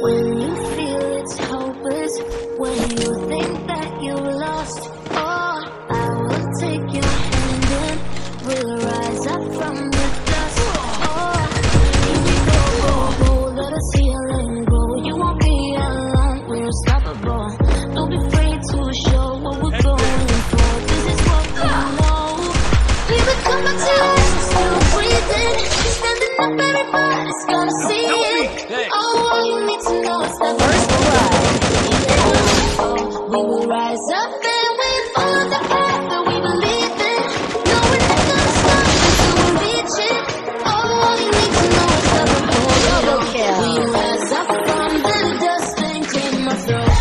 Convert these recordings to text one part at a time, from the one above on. When you feel it's hopeless, when you think that you're lost, oh, I will take your hand and we'll rise up from the dust. Oh, here we go, go, go, let us heal and grow. You won't be alone, we're unstoppable. Don't be afraid to show what we're going for. This is what we know. We become a test, still breathing, standing up, everybody's gonna see it. Oh, all you need to know is that first arrive. We will rise up and we follow the path that we believe in. No, we're not gonna stop until we reach it. Oh, all you need to know is that we rise up from the dust and clean my throat.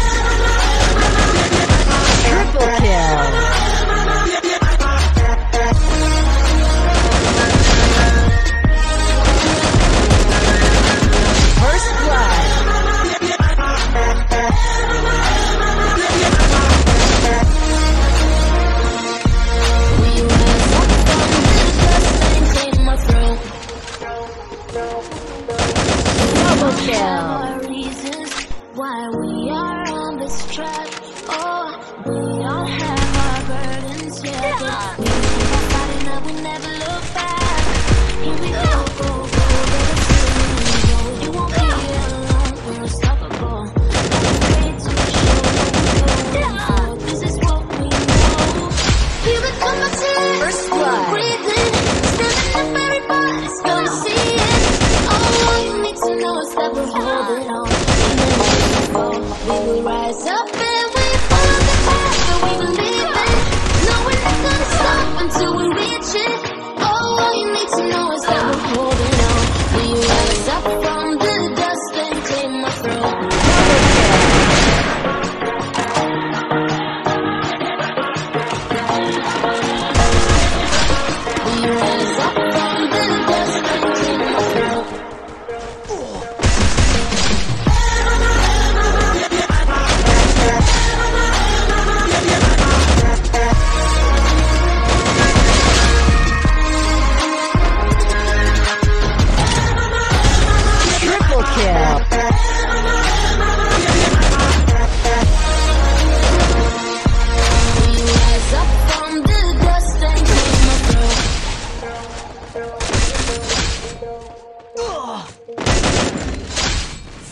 Triple kill.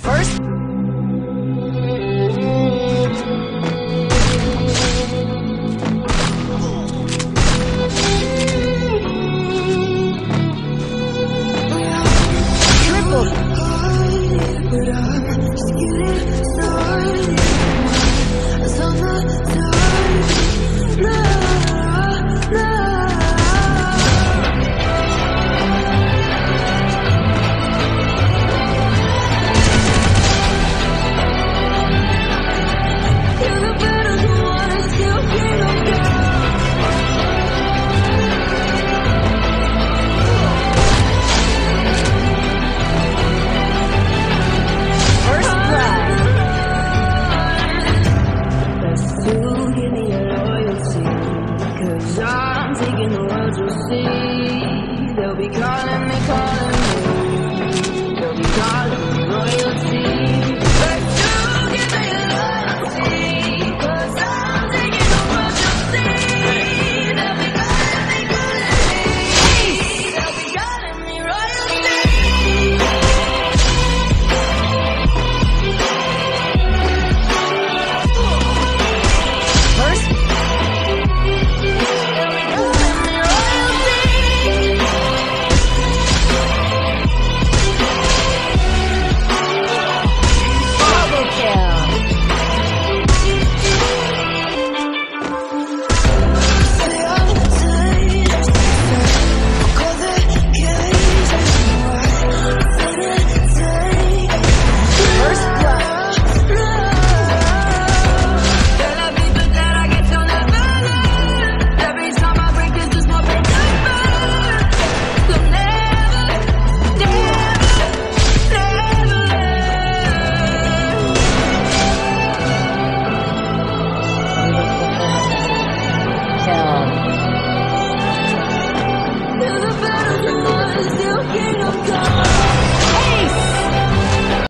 First